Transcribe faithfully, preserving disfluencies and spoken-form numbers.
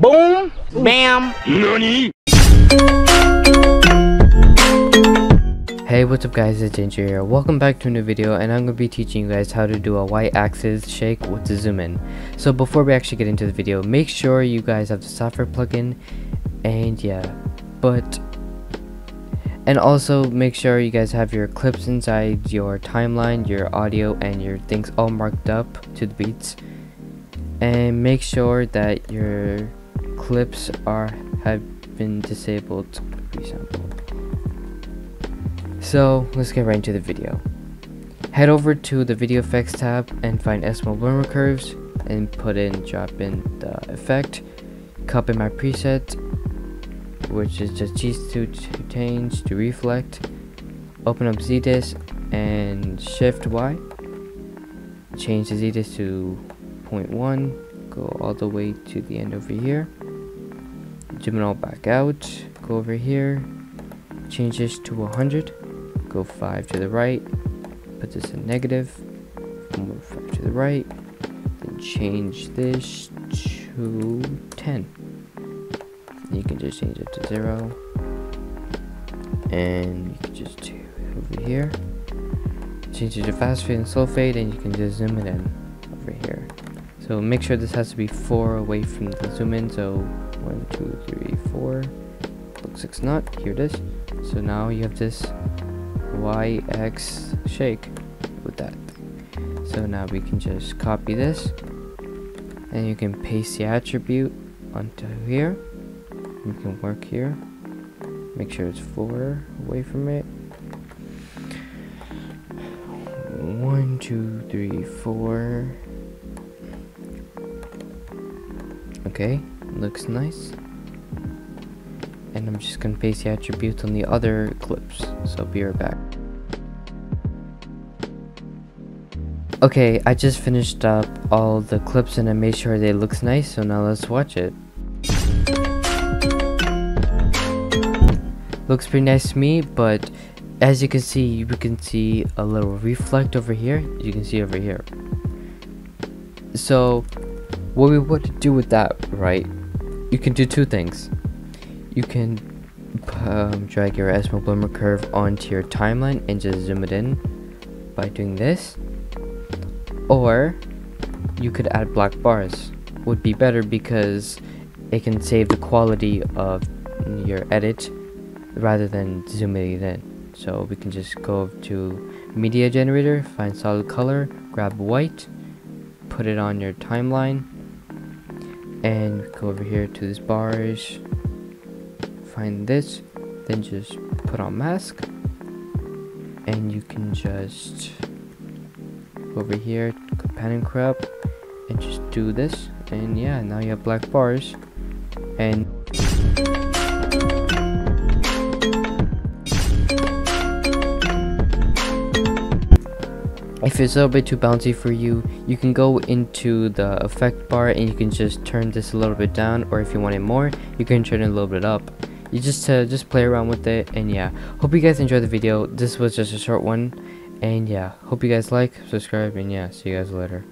Boom, bam, nani? Hey, what's up guys, it's Ginger here. Welcome back to a new video, and I'm going to be teaching you guys how to do a Y-axis shake with the zoom in. So before we actually get into the video, make sure you guys have the software plugin, and yeah, but and also make sure you guys have your clips inside your timeline, your audio, and your things all marked up to the beats. And make sure that your clips are have been disabled recently. So let's get right into the video. Head over to the video effects tab and find Smoother Curves and put in drop in the effect, copy my preset, which is just these two to change to reflect, open up Z D I S and shift Y, change the Z D I S to zero point one, go all the way to the end over here, zoom it all back out, go over here, change this to one hundred, go five to the right, put this in negative, move five to the right, then change this to ten. You can just change it to zero, and you can just do it over here, change it to fast fade and slow fade, and you can just zoom it in over here. So make sure this has to be four away from the zoom in, so one, two, three, four. Looks like it's not. Here it is. So now you have this Y X shake with that. So now we can just copy this, and you can paste the attribute onto here. You can work here. Make sure it's four away from it. One, two, three, four. Okay, looks nice. And I'm just gonna paste the attributes on the other clips, so I'll be right back. Okay, I just finished up all the clips and I made sure they look nice, so now let's watch it. Looks pretty nice to me, but as you can see, you can see a little reflect over here, you can see over here. So what we want to do with that, right? You can do two things. You can um, drag your Smoother Curve onto your timeline and just zoom it in by doing this, or you could add black bars. Would be better because it can save the quality of your edit rather than zooming it in. So we can just go to media generator, find solid color, grab white, put it on your timeline, and go over here to these bars, find this, then just put on mask, and you can just go over here, pan and crop, and just do this, and yeah, now you have black bars. And if it's a little bit too bouncy for you, you can go into the effect bar and you can just turn this a little bit down, or if you want it more, you can turn it a little bit up. You just uh, just play around with it, and yeah, hope you guys enjoyed the video. This was just a short one, and yeah, hope you guys like, subscribe, and yeah, see you guys later.